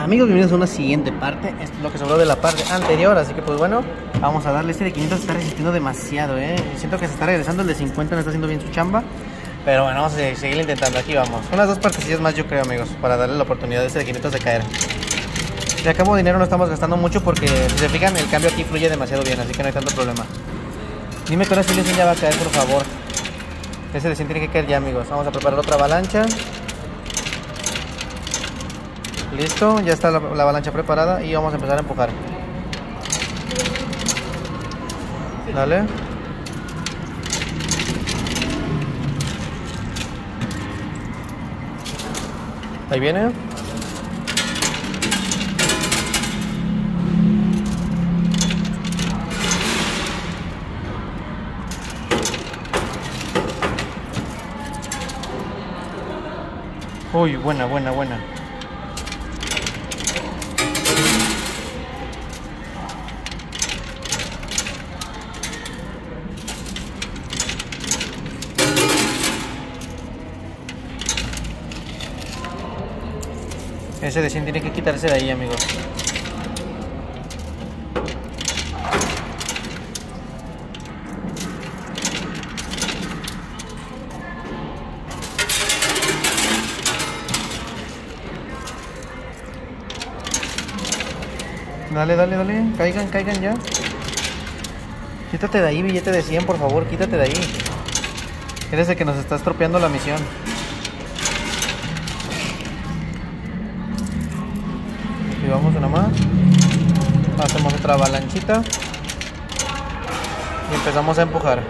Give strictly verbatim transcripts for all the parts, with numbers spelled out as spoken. Hola amigos, bienvenidos a una siguiente parte. Esto es lo que sobró de la parte anterior, así que pues bueno, vamos a darle. Este de quinientos está resistiendo demasiado, eh siento que se está regresando. El de cincuenta no está haciendo bien su chamba, pero bueno, vamos a seguir intentando. Aquí vamos, unas dos partecillas más yo creo, amigos, para darle la oportunidad a este de quinientos de caer. Si acabo de dinero no estamos gastando mucho porque si se fijan el cambio aquí fluye demasiado bien, así que no hay tanto problema. Dime que ahora sí ya va a caer, por favor. Ese de cien tiene que caer ya, amigos. Vamos a preparar otra avalancha. Listo, ya está la, la avalancha preparada y vamos a empezar a empujar. Dale. Ahí viene. Uy, buena, buena, buena. Ese de cien tiene que quitarse de ahí, amigos. Dale, dale, dale. Caigan, caigan ya. Quítate de ahí, billete de cien, por favor. Quítate de ahí. Eres el que nos está estropeando la misión. Vamos una más, hacemos otra avalanchita y empezamos a empujar.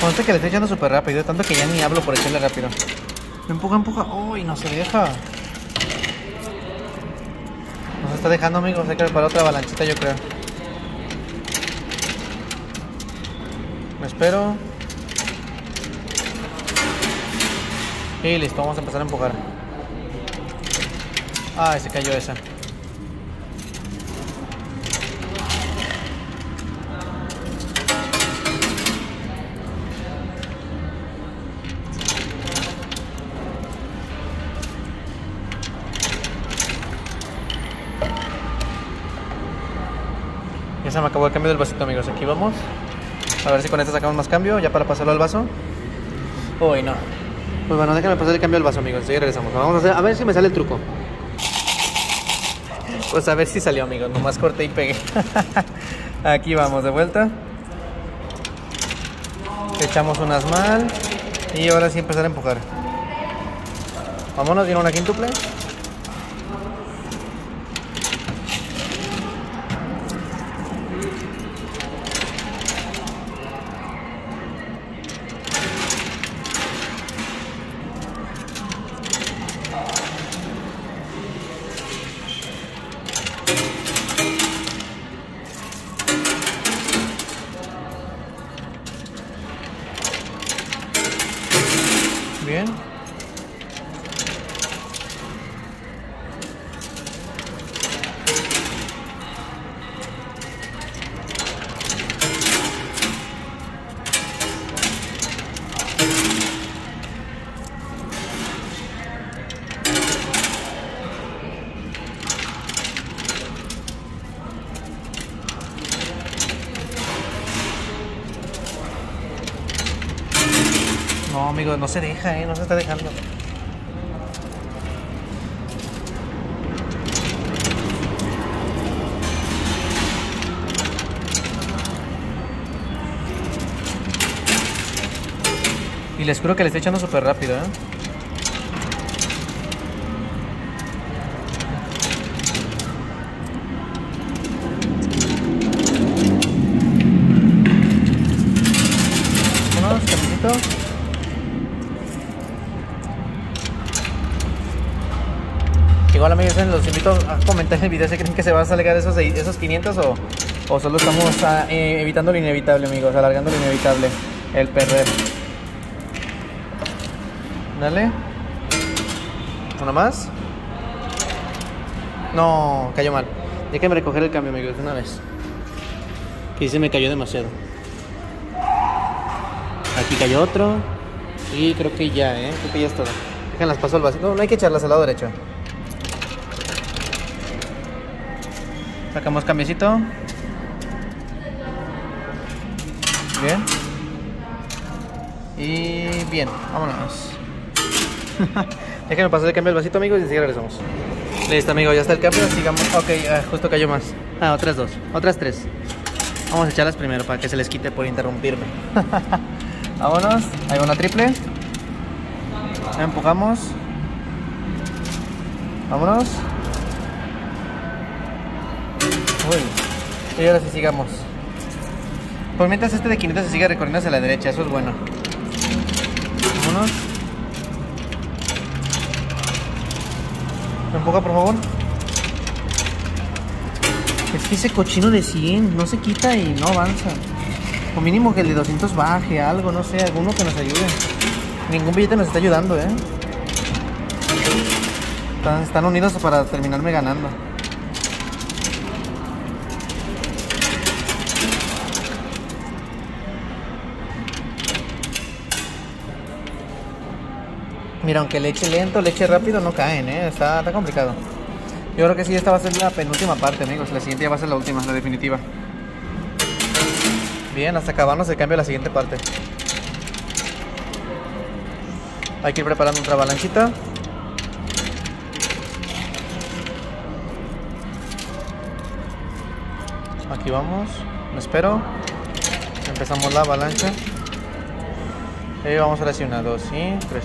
Conste que le estoy echando súper rápido, tanto que ya ni hablo por echarle rápido. Me empuja, empuja. Uy, no se deja. Nos está dejando, amigos. Hay que preparar otra avalanchita, yo creo. Me espero. Y listo, vamos a empezar a empujar. Ay, se cayó esa. Ya se me acabó el cambio del vasito, amigos. Aquí vamos. A ver si con esta sacamos más cambio, ya para pasarlo al vaso. Uy, no. Pues bueno, déjenme pasar el cambio al vaso, amigos. Ya regresamos. Vamos a hacer, a ver si me sale el truco. Pues a ver si salió, amigos. Nomás corté y pegué. Aquí vamos, de vuelta. Echamos unas mal. Y ahora sí empezar a empujar. Vámonos, viene una quíntuple. Bien. No, amigo, no se deja, eh, no se está dejando. Y les juro que le estoy echando súper rápido, eh. Igual, amigos, los invito a comentar el video si creen que se va a alargar esos, esos quinientos o, o solo estamos a, eh, evitando lo inevitable, amigos, alargando lo inevitable, el perder. Dale. ¿Una más? No, cayó mal. Déjenme recoger el cambio, amigos, de una vez. Y se me cayó demasiado. Aquí cayó otro. Y creo que ya, ¿eh? Creo que ya es todo. Déjenlas, paso al vacío. No, no hay que echarlas al lado derecho. Sacamos cambiecito. Bien. Y bien, vámonos. Déjenme pasar el cambio al vasito, amigos, y enseguida regresamos. Listo, amigos, ya está el cambio. Sigamos. Ok, ah, justo cayó más. Ah, otras dos. Otras tres. Vamos a echarlas primero para que se les quite por interrumpirme. Vámonos, hay una triple. La empujamos. Vámonos. Uy. Y ahora sí sigamos. Por mientras este de quinientos se sigue recorriendo hacia la derecha, eso es bueno. Vámonos. ¿Me empuja, por favor? Es que ese cochino de cien no se quita y no avanza. O mínimo que el de doscientos baje, algo, no sé, alguno que nos ayude. Ningún billete nos está ayudando, eh. Están, están unidos para terminarme ganando. Mira, aunque le eche lento, le eche rápido, no caen, eh. Está, está complicado. Yo creo que sí, esta va a ser la penúltima parte, amigos. La siguiente ya va a ser la última, la definitiva. Bien, hasta acabarnos el cambio de la siguiente parte. Hay que ir preparando otra avalanchita. Aquí vamos. Me espero. Empezamos la avalancha. Y vamos ahora sí, una, dos y tres.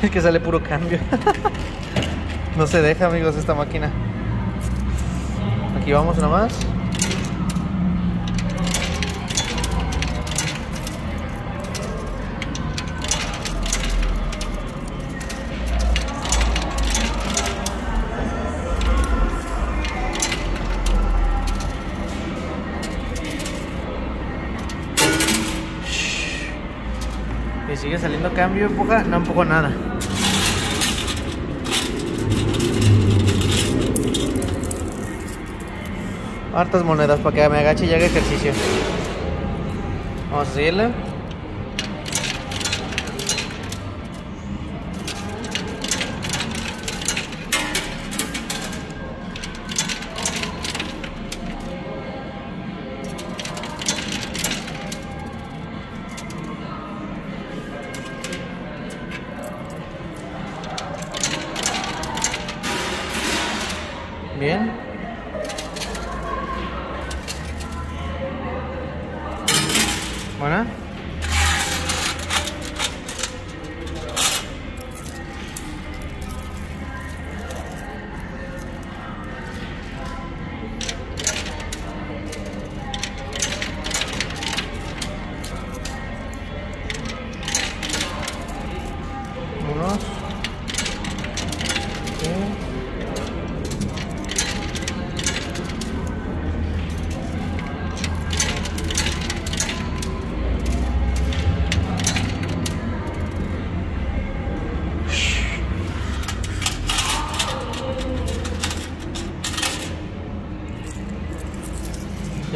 Es que sale puro cambio. No se deja, amigos, esta máquina. Aquí vamos, una más. Y sigue saliendo cambio, empuja, no empujo nada. Hartas monedas para que me agache y haga ejercicio. Vamos a seguirle. Bien. Buena. Unos. Bien.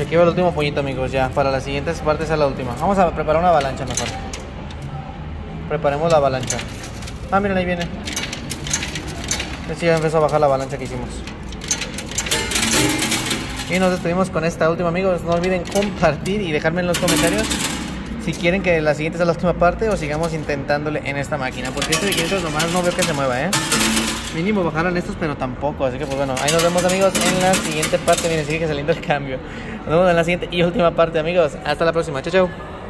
Y aquí va el último pollito, amigos, ya. Para las siguientes partes a la última. Vamos a preparar una avalancha mejor. Preparemos la avalancha. Ah, miren, ahí viene. Sí, ya empezó a bajar la avalancha que hicimos. Y nos despedimos con esta última, amigos. No olviden compartir y dejarme en los comentarios si quieren que la siguiente sea la última parte o sigamos intentándole en esta máquina. Porque este de quinientos nomás no veo que se mueva, ¿eh? Mínimo bajaron estos, pero tampoco. Así que, pues bueno, ahí nos vemos, amigos, en la siguiente parte. Miren, sigue saliendo el cambio. Nos vemos en la siguiente y última parte, amigos. Hasta la próxima. Chao, chao.